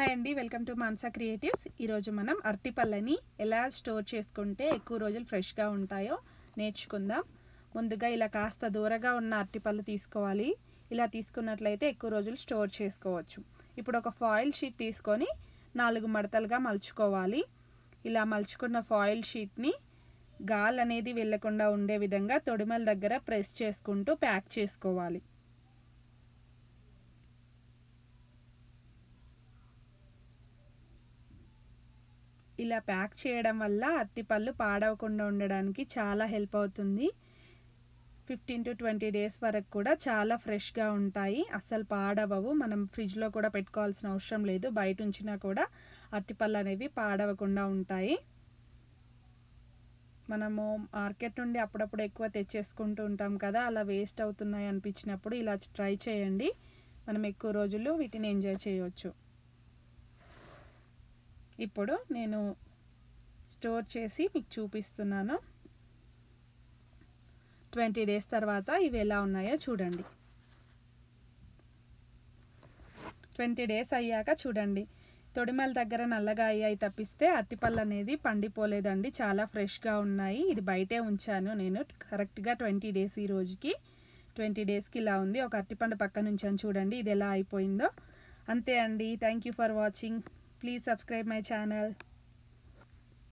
Hi Andy, welcome to Mansa Creatives. ఈరోజు మనం అరటిపళ్ళని ఎలా స్టోర్ చేసుకుంటే ఎక్కువ రోజులు ఫ్రెష్ గా ఉంటాయో నేర్చుకుందాం. ముందుగా ఇలా కాస్త దూరగా ఉన్న అరటిపళ్ళు తీసుకోవాలి. ఇలా తీసుకున్నట్లయితే ఎక్కువ రోజులు స్టోర్ చేసుకోవచ్చు. ఇప్పుడు ఒక ఫాయిల్ షీట్ తీసుకొని నాలుగు మడతలుగా మల్చుకోవాలి. ఇలా మల్చుకున్న ఫాయిల్ షీట్ ని గాలి అనేది వెళ్ళకుండా ఉండే విధంగా తొడిమల దగ్గర ప్రెస్ చేసుకుంటూ ప్యాక్ చేసుకోవాలి. ఇలా ప్యాక్ చేయడం వల్ల అరటిపళ్ళు పాడవకుండా ఉండడానికి చాలా హెల్ప్ అవుతుంది. 15 to 20 డేస్ వరకు కూడా చాలా ఫ్రెష్గా ఉంటాయి, అస్సలు పాడవవు. మనం ఫ్రిడ్జ్లో కూడా పెట్టుకోవాల్సిన అవసరం లేదు, బయట ఉంచినా కూడా అరటిపళ్ళు అనేవి పాడవకుండా ఉంటాయి. మనము మార్కెట్ నుండి అప్పుడప్పుడు ఎక్కువ తెచ్చేసుకుంటూ ఉంటాం కదా, అలా వేస్ట్ అవుతున్నాయి అనిపించినప్పుడు ఇలా ట్రై చేయండి. మనం ఎక్కువ రోజులు వీటిని ఎంజాయ్ చేయవచ్చు. ఇప్పుడు నేను స్టోర్ చేసి మీకు చూపిస్తున్నాను. 20 డేస్ తర్వాత ఇవి ఎలా ఉన్నాయో చూడండి. 20 డేస్ అయ్యాక చూడండి, తొడిమల దగ్గర నల్లగా అయ్యాయి తప్పిస్తే అరటిపళ్ళు అనేది పండిపోలేదండి, చాలా ఫ్రెష్గా ఉన్నాయి. ఇది బయటే ఉంచాను నేను కరెక్ట్గా 20 డేస్. ఈ రోజుకి 20 డేస్కి ఇలా ఉంది. ఒక అరటిపండు పక్కన ఉంచాను, చూడండి ఇది ఎలా అయిపోయిందో. అంతే అండి. Thank you for watching. Please subscribe my channel.